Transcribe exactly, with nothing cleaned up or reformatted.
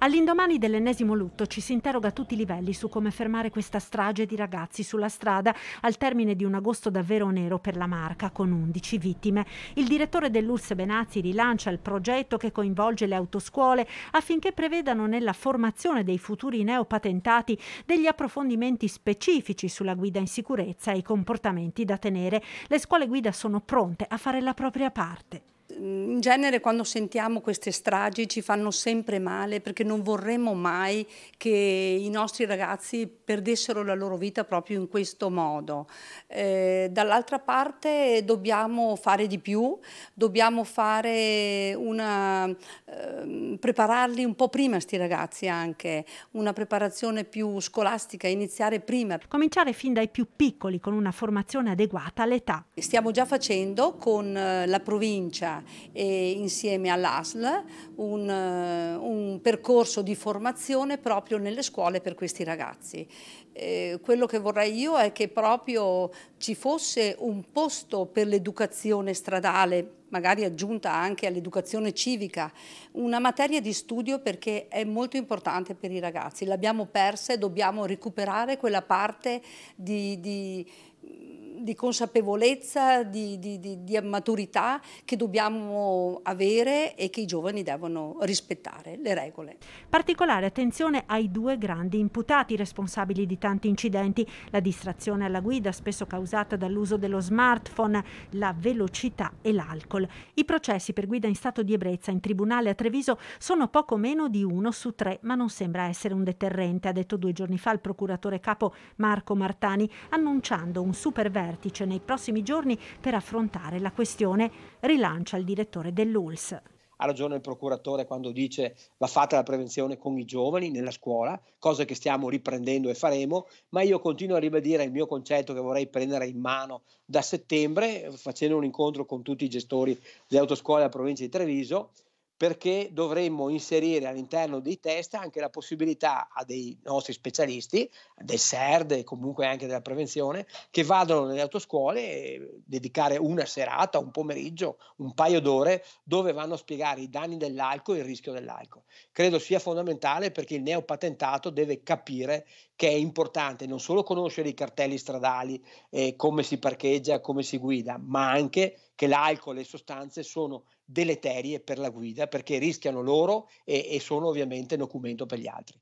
All'indomani dell'ennesimo lutto ci si interroga a tutti i livelli su come fermare questa strage di ragazzi sulla strada al termine di un agosto davvero nero per la Marca, con undici vittime. Il direttore dell'U R S S Benazzi rilancia il progetto che coinvolge le autoscuole affinché prevedano nella formazione dei futuri neopatentati degli approfondimenti specifici sulla guida in sicurezza e i comportamenti da tenere. Le scuole guida sono pronte a fare la propria parte. In genere quando sentiamo queste stragi ci fanno sempre male, perché non vorremmo mai che i nostri ragazzi perdessero la loro vita proprio in questo modo. Eh, dall'altra parte dobbiamo fare di più, dobbiamo fare una, eh, prepararli un po' prima, sti ragazzi, anche una preparazione più scolastica, iniziare prima. Cominciare fin dai più piccoli con una formazione adeguata all'età. Stiamo già facendo con la provincia e insieme all'A S L un, un percorso di formazione proprio nelle scuole per questi ragazzi. Eh, quello che vorrei io è che proprio ci fosse un posto per l'educazione stradale, magari aggiunta anche all'educazione civica, una materia di studio, perché è molto importante per i ragazzi. L'abbiamo persa e dobbiamo recuperare quella parte di... di di consapevolezza, di, di, di, di maturità che dobbiamo avere e che i giovani devono rispettare le regole. Particolare attenzione ai due grandi imputati responsabili di tanti incidenti: la distrazione alla guida, spesso causata dall'uso dello smartphone, la velocità e l'alcol. I processi per guida in stato di ebbrezza in tribunale a Treviso sono poco meno di uno su tre, ma non sembra essere un deterrente, ha detto due giorni fa il procuratore capo Marco Martani, annunciando un supervertice nei prossimi giorni per affrontare la questione. Rilancia il direttore dell'U R S S. Ha ragione il procuratore quando dice va fatta la prevenzione con i giovani nella scuola, cosa che stiamo riprendendo e faremo, ma io continuo a ribadire il mio concetto che vorrei prendere in mano da settembre, facendo un incontro con tutti i gestori di autoscuole della provincia di Treviso, perché dovremmo inserire all'interno dei test anche la possibilità a dei nostri specialisti, del S E R D e comunque anche della prevenzione, che vadano nelle autoscuole e dedicare una serata, un pomeriggio, un paio d'ore, dove vanno a spiegare i danni dell'alcol e il rischio dell'alcol. Credo sia fondamentale, perché il neopatentato deve capire che è importante non solo conoscere i cartelli stradali, eh, come si parcheggia, come si guida, ma anche che l'alcol e le sostanze sono deleterie per la guida, perché rischiano loro e, e sono ovviamente un nocumento per gli altri.